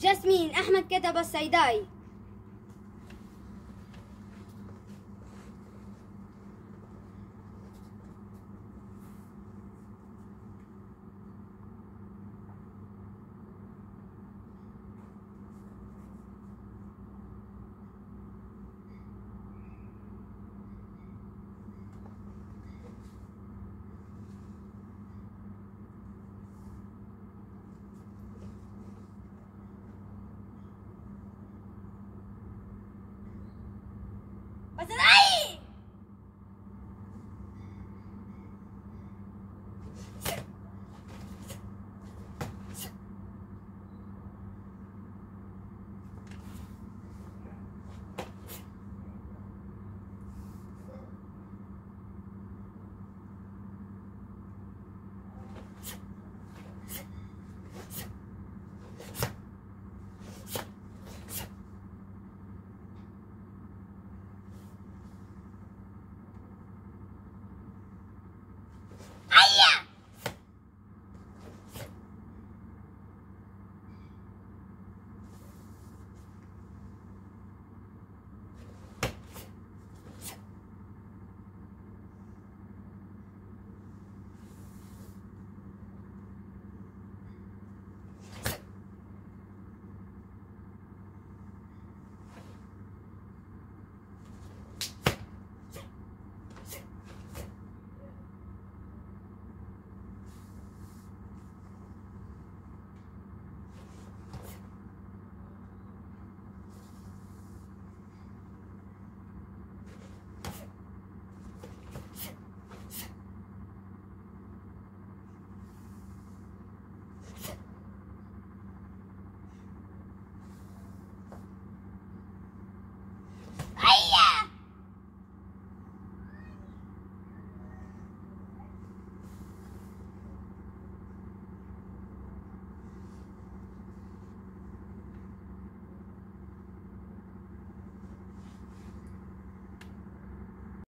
جاسمين أحمد باصاي داي.